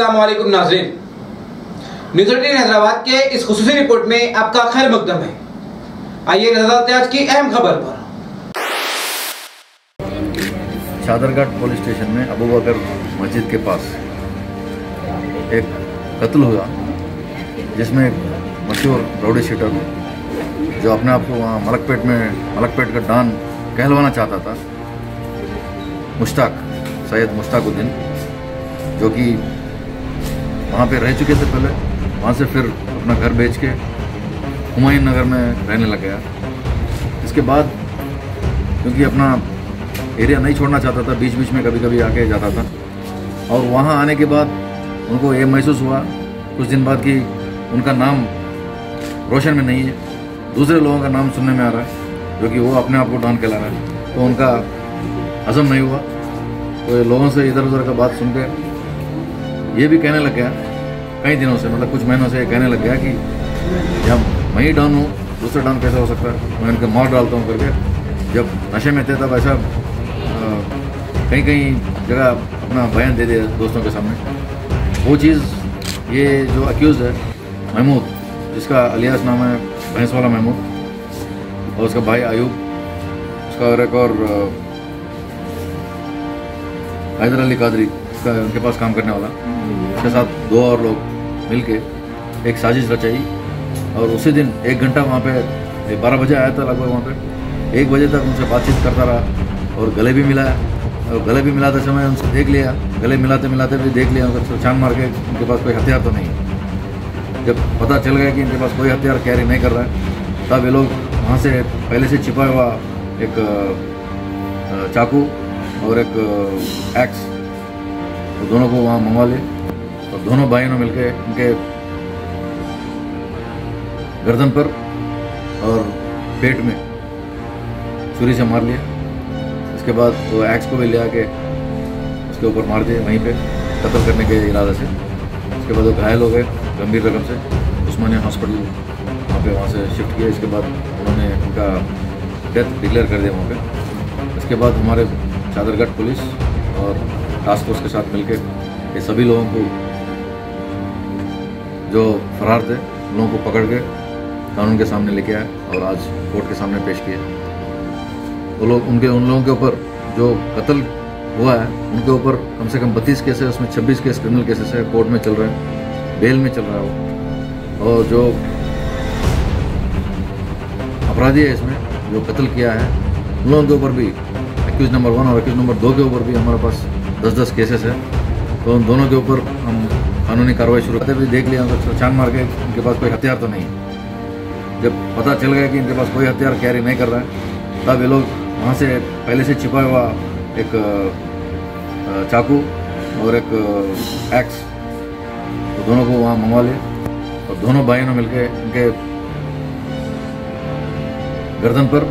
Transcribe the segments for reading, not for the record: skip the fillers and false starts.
अस्सलामुअलैकुम नाज़रीन, न्यूज़18 हैदराबाद के इस खुसूसी रिपोर्ट में आपका खैर मकदम है। आइए नजर डालते हैं आज की अहम खबर पर। शादरगढ़ पुलिस स्टेशन में अबू बकर मस्जिद के पास एक कत्ल हुआ, जिसमें एक मशहूर रोडी शूटर जो अपने आप को वहाँ मलकपेट का डान कहलवाना चाहता था, मुश्ताक सैयद मुश्ताकुद्दीन, जो कि वहाँ पे रह चुके थे पहले, वहाँ से फिर अपना घर बेच के हुमायूं नगर में रहने लग गया। इसके बाद क्योंकि अपना एरिया नहीं छोड़ना चाहता था, बीच बीच में कभी कभी आके जाता था, और वहाँ आने के बाद उनको ये महसूस हुआ कुछ दिन बाद कि उनका नाम रोशन में नहीं है, दूसरे लोगों का नाम सुनने में आ रहा है, जो कि वो अपने आप को डॉन कहला रहा है। तो उनका हजम नहीं हुआ, तो लोगों से इधर उधर का बात सुन के ये भी कहने लग गया, कई दिनों से मतलब कुछ महीनों से ये कहने लग गया कि जब मैं ही डाउन हूँ, दूसरा डाउन कैसा हो सकता है, मैं उनके मार डालता हूँ करके। जब नशे में थे तब ऐसा कहीं कहीं जगह अपना बयान दे दिया दोस्तों के सामने। वो चीज़ ये जो अक्यूज़ है महमूद, जिसका अलियास नाम है भैंस वाला महमूद, और उसका भाई आयूब, उसका और एक और हैदर अली कादरी, उनके पास काम करने वाला, उसके साथ दो और लोग मिलके एक साजिश रचाई। और उसी दिन एक घंटा वहाँ पे 12 बजे आया था लगभग, वहाँ पे 1 बजे तक उनसे बातचीत करता रहा और गले भी मिलाया, और गले भी मिलाते समय उनसे देख लिया, गले मिलाते मिलाते भी देख लिया उनका छान मार के, उनके पास कोई हथियार तो नहीं। जब पता चल गया कि इनके पास कोई हथियार कैरी नहीं कर रहा है, तब ये लोग वहाँ से पहले से छिपा हुआ एक चाकू और एक एक्स, तो दोनों को वहाँ मंगवा ले, और दोनों भाइयों ने मिलके उनके गर्दन पर और पेट में छुरी से मार लिया। इसके बाद वो एक्स को भी ले आके उसके ऊपर मार दिया, वहीं पे कत्ल करने के इरादे से। इसके बाद वो घायल हो गए गंभीर रकम से, उस्मानिया हॉस्पिटल वहाँ से शिफ्ट किया। इसके बाद उन्होंने उनका डेथ डिक्लेयर कर दिया वहाँ पर। इसके बाद हमारे शादरगढ़ पुलिस और टास्क फोर्स के साथ मिलकर ये सभी लोगों को जो फरार थे उन लोगों को पकड़ के कानून के सामने लेके आए और आज कोर्ट के सामने पेश किए। वो लोग उन लोगों के ऊपर जो कत्ल हुआ है, उनके ऊपर कम से कम 32 केस है, उसमें 26 केस क्रिमिनल केसेस है, कोर्ट में चल रहे हैं, बेल में चल रहा है वो। और जो अपराधी है इसमें जो कत्ल किया है, उन लोगों के ऊपर भी एक्यूज नंबर 1 और एक्यूज नंबर 2 के ऊपर भी हमारे पास 10-10 केसेस है। तो उन दोनों के ऊपर हम कानूनी कार्रवाई शुरू करते भी देख लिया, उनको छान मार के, उनके पास कोई हथियार तो नहीं। जब पता चल गया कि इनके पास कोई हथियार कैरी नहीं कर रहा है, तब ये लोग वहाँ से पहले से छिपा हुआ एक चाकू और एक एक्स, तो दोनों को वहाँ मंगवा ले, और दोनों भाइयों ने मिलके उनके गर्दन पर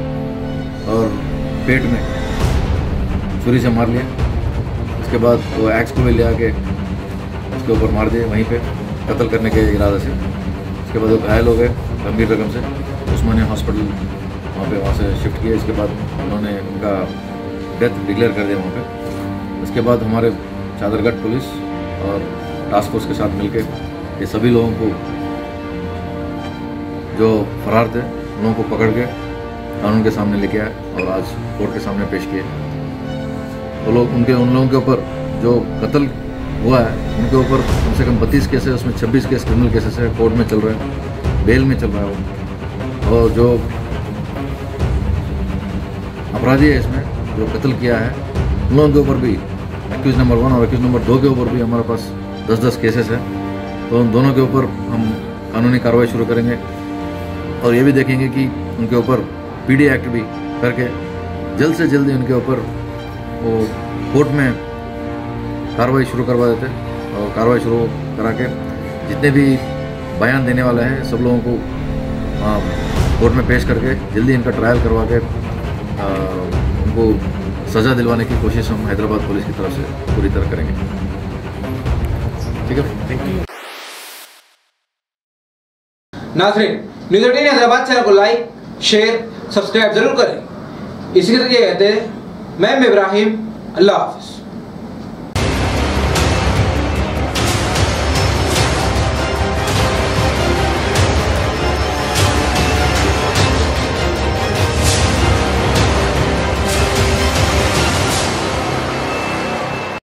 और पेट में छुरी से मार लिया। उसके बाद वो एक्स को भी ले आके उसके ऊपर मार दिए, वहीं पे कत्ल करने के इरादे से। उसके बाद वो घायल हो गए गंभीर रकम से, उस्मानिया हॉस्पिटल वहाँ से शिफ्ट किया। इसके बाद उन्होंने उनका डेथ डिक्लेयर कर दिया वहाँ पे। इसके बाद हमारे शादरगढ़ पुलिस और टास्क फोर्स के साथ मिलकर ये सभी लोगों को जो फरार थे उन लोगों को पकड़ के कानून के सामने लेके आए और आज कोर्ट के सामने पेश किए। वो लोग उन लोगों के ऊपर जो कत्ल हुआ है, उनके ऊपर कम से कम 32 केस है, उसमें 26 केस क्रिमिनल केसेस है, कोर्ट में चल रहे हैं, बेल में चल रहा है वो। और जो अपराधी है इसमें जो कत्ल किया है, उन लोगों के ऊपर भी एक्यूज नंबर 1 और एक्यूज नंबर 2 के ऊपर भी हमारे पास 10-10 केसेस है। तो उन दोनों के ऊपर हम कानूनी कार्रवाई शुरू करेंगे, और ये भी देखेंगे कि उनके ऊपर PD एक्ट भी करके जल्द से जल्दी उनके ऊपर वो कोर्ट में कार्रवाई शुरू करवा देते, और कार्रवाई शुरू करा के जितने भी बयान देने वाले हैं सब लोगों को कोर्ट में पेश करके जल्दी इनका ट्रायल करवा के उनको सज़ा दिलवाने की कोशिश हम हैदराबाद पुलिस की तरफ से पूरी तरह करेंगे। ठीक है, थैंक यू। नाज़रीन, न्यूज़18 हैदराबाद चैनल को लाइक, शेयर, सब्सक्राइब जरूर करें। इसी तरह कहते हैं मैं इब्राहिम, अल्लाह हाफिज़।